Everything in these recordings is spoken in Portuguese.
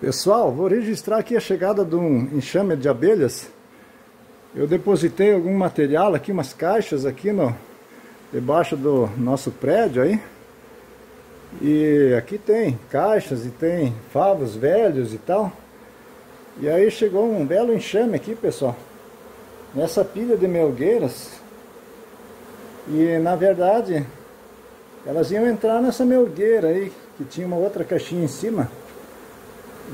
Pessoal, vou registrar aqui a chegada de um enxame de abelhas. Eu depositei algum material aqui, umas caixas aqui debaixo do nosso prédio aí. E aqui tem caixas e tem favos velhos e tal. E aí chegou um belo enxame aqui, pessoal, nessa pilha de melgueiras. E na verdade, elas iam entrar nessa melgueira aí, que tinha uma outra caixinha em cima.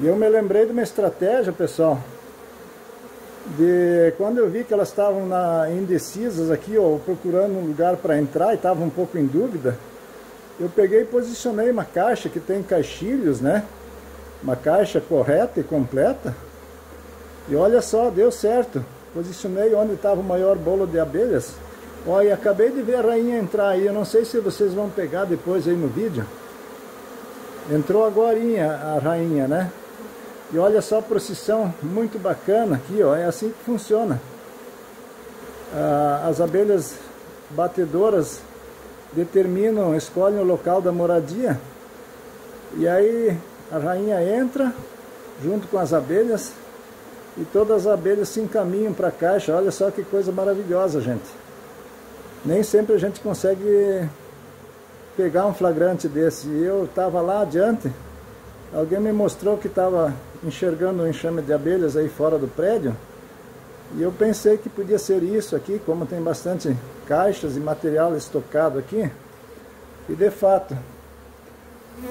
E eu me lembrei de uma estratégia, pessoal, de quando eu vi que elas estavam indecisas aqui, ó, procurando um lugar para entrar e estavam um pouco em dúvida, eu peguei e posicionei uma caixa que tem caixilhos, né? Uma caixa correta e completa. E olha só, deu certo. Posicionei onde estava o maior bolo de abelhas. Ó, e acabei de ver a rainha entrar aí. Eu não sei se vocês vão pegar depois aí no vídeo. Entrou agorinha a rainha, né? E olha só a procissão, muito bacana aqui, ó, é assim que funciona. As abelhas batedoras determinam, escolhem o local da moradia. E aí a rainha entra junto com as abelhas e todas as abelhas se encaminham para a caixa. Olha só que coisa maravilhosa, gente. Nem sempre a gente consegue pegar um flagrante desse. Eu estava lá adiante, alguém me mostrou que estava enxergando um enxame de abelhas aí fora do prédio, e eu pensei que podia ser isso aqui, como tem bastante caixas e material estocado aqui, e de fato.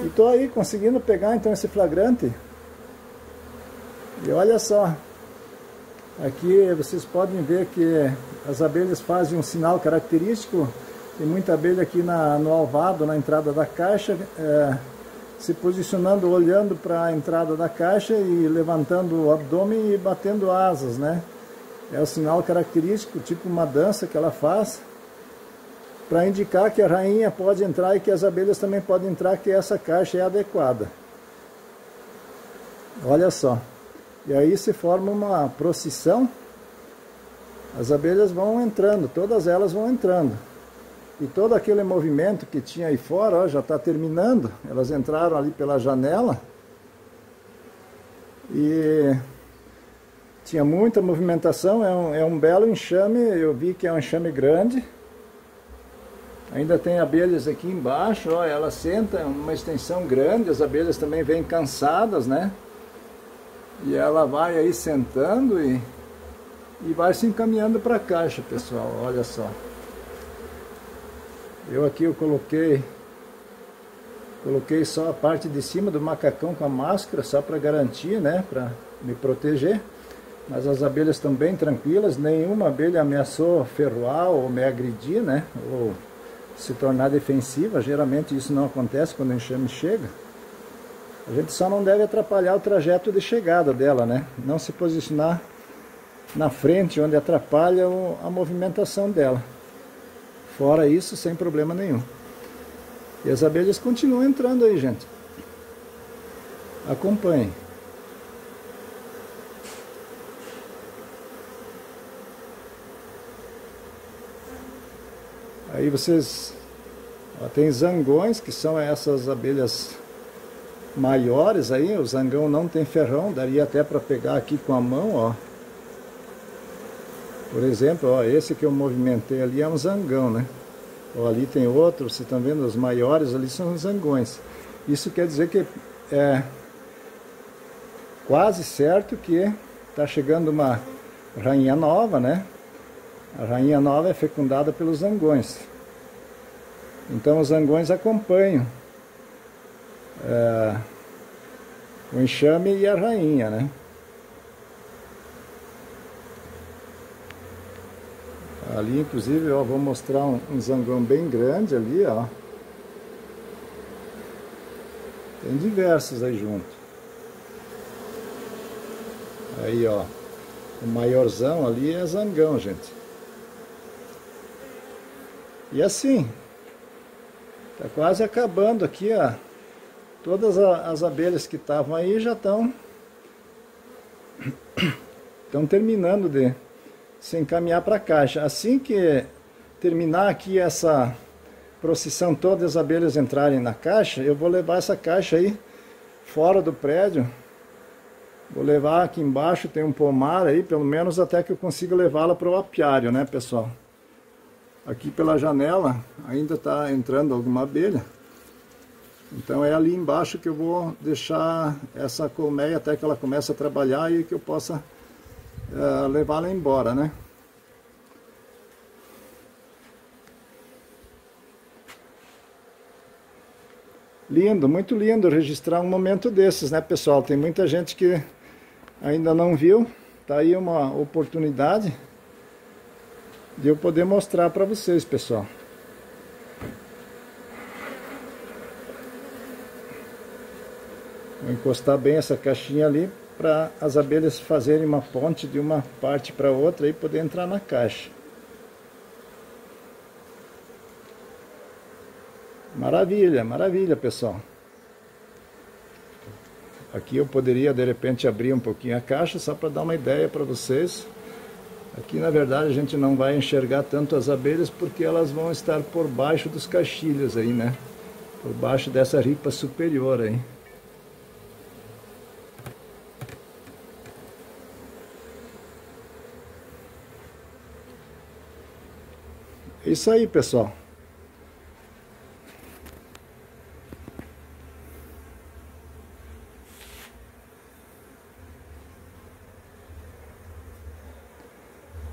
E estou aí conseguindo pegar então esse flagrante. E olha só, aqui vocês podem ver que as abelhas fazem um sinal característico. Tem muita abelha aqui no alvado, na entrada da caixa, se posicionando, olhando para a entrada da caixa e levantando o abdômen e batendo asas, né? É o sinal característico, tipo uma dança que ela faz, para indicar que a rainha pode entrar e que as abelhas também podem entrar, que essa caixa é adequada. Olha só. E aí se forma uma procissão, as abelhas vão entrando, todas elas vão entrando. E todo aquele movimento que tinha aí fora, ó, já está terminando. Elas entraram ali pela janela. E tinha muita movimentação, é um belo enxame. Eu vi que é um enxame grande. Ainda tem abelhas aqui embaixo, ó, elas sentam numa extensão grande. As abelhas também vêm cansadas, né? E ela vai aí sentando e vai se encaminhando para a caixa, pessoal. Olha só. Eu coloquei só a parte de cima do macacão com a máscara, só para garantir, né, para me proteger. Mas as abelhas estão bem tranquilas, nenhuma abelha ameaçou ferroar ou me agredir, né, ou se tornar defensiva. Geralmente isso não acontece quando o enxame chega. A gente só não deve atrapalhar o trajeto de chegada dela, né, não se posicionar na frente onde atrapalha a movimentação dela. Fora isso, sem problema nenhum. E as abelhas continuam entrando aí, gente. Acompanhem. Aí vocês... Ó, tem zangões, que são essas abelhas maiores aí. O zangão não tem ferrão, daria até para pegar aqui com a mão, ó. Por exemplo, ó, esse que eu movimentei ali é um zangão, né? Ó, ali tem outro, vocês estão vendo, os maiores ali são os zangões. Isso quer dizer que é quase certo que está chegando uma rainha nova, né? A rainha nova é fecundada pelos zangões. Então os zangões acompanham o enxame e a rainha, né? Ali, inclusive, ó, vou mostrar um zangão bem grande ali, ó. Tem diversos aí junto. Aí, ó, o maiorzão ali é zangão, gente. E assim, tá quase acabando aqui, ó. Todas as abelhas que estavam aí já estão terminando de se encaminhar para a caixa. Assim que terminar aqui essa procissão, todas as abelhas entrarem na caixa, eu vou levar essa caixa aí fora do prédio. Vou levar aqui embaixo, tem um pomar aí, pelo menos até que eu consiga levá-la para o apiário, né, pessoal? Aqui pela janela ainda está entrando alguma abelha. Então é ali embaixo que eu vou deixar essa colmeia até que ela comece a trabalhar e que eu possa levá-la embora, né? Lindo, muito lindo registrar um momento desses, né, pessoal? Tem muita gente que ainda não viu. Tá aí uma oportunidade de eu poder mostrar para vocês, pessoal. Vou encostar bem essa caixinha ali para as abelhas fazerem uma ponte de uma parte para outra e poder entrar na caixa. Maravilha, maravilha, pessoal. Aqui eu poderia de repente abrir um pouquinho a caixa só para dar uma ideia para vocês. Aqui na verdade a gente não vai enxergar tanto as abelhas porque elas vão estar por baixo dos caixilhos aí, né? Por baixo dessa ripa superior aí. É isso aí, pessoal.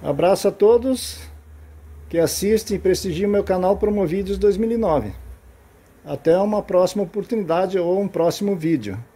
Abraço a todos que assistem e prestigiam meu canal Promovídeos 2009. Até uma próxima oportunidade ou um próximo vídeo.